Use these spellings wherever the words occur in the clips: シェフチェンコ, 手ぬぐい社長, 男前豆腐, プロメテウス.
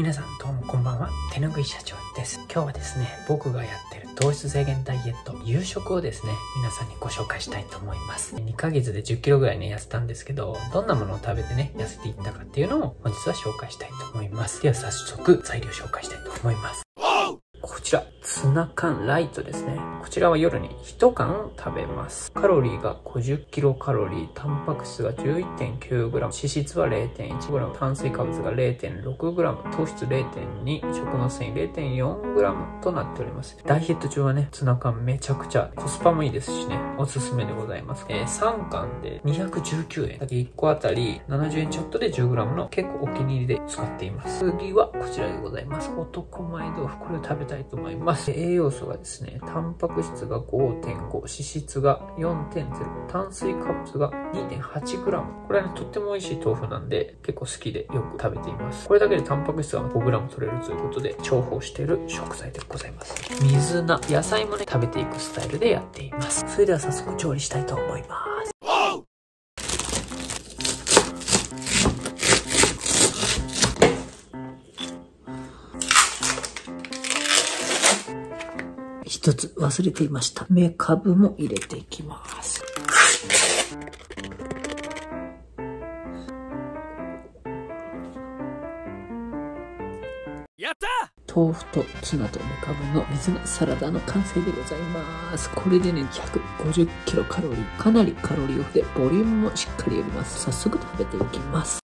皆さんどうもこんばんは、手ぬぐい社長です。今日はですね、僕がやってる糖質制限ダイエット、夕食をですね、皆さんにご紹介したいと思います。2ヶ月で10キロぐらいね痩せたんですけど、どんなものを食べてね痩せていったかっていうのを本日は紹介したいと思います。では早速材料紹介したいと思います。こちらツナ缶ライトですね。こちらは夜に1缶食べます。カロリーが50キロカロリー、タンパク質が 11.9g、 脂質は 0.1g、 炭水化物が 0.6g、 糖質 0.2、 食物繊維 0.4g となっております。ダイエット中はね、ツナ缶めちゃくちゃコスパもいいですしね、おすすめでございます。3缶で219円、1個あたり70円ちょっとで 10g の結構お気に入りで使っています。次はこちらでございます。男前豆腐、これを食べたいと思います。栄養素がですね、タンパク質が 5.5、 脂質が 4.0、 炭水化物が 2.8g。 これはねとっても美味しい豆腐なんで結構好きでよく食べています。これだけでタンパク質が 5g 取れるということで重宝している食材でございます。水菜、野菜もね食べていくスタイルでやっています。それでは早速調理したいと思います。一つ忘れていました。めかぶも入れていきます。やったー！豆腐とツナとめかぶの水菜サラダの完成でございます。これでね、150キロカロリー。かなりカロリーオフでボリュームもしっかりあります。早速食べていきます。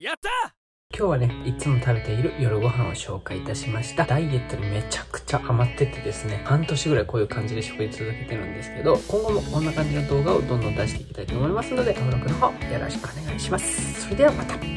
やったー！今日はね、いつも食べている夜ご飯を紹介いたしました。ダイエットにめちゃくちゃハマっててですね、半年ぐらいこういう感じで食事続けてるんですけど、今後もこんな感じの動画をどんどん出していきたいと思いますので、登録の方よろしくお願いします。それではまた。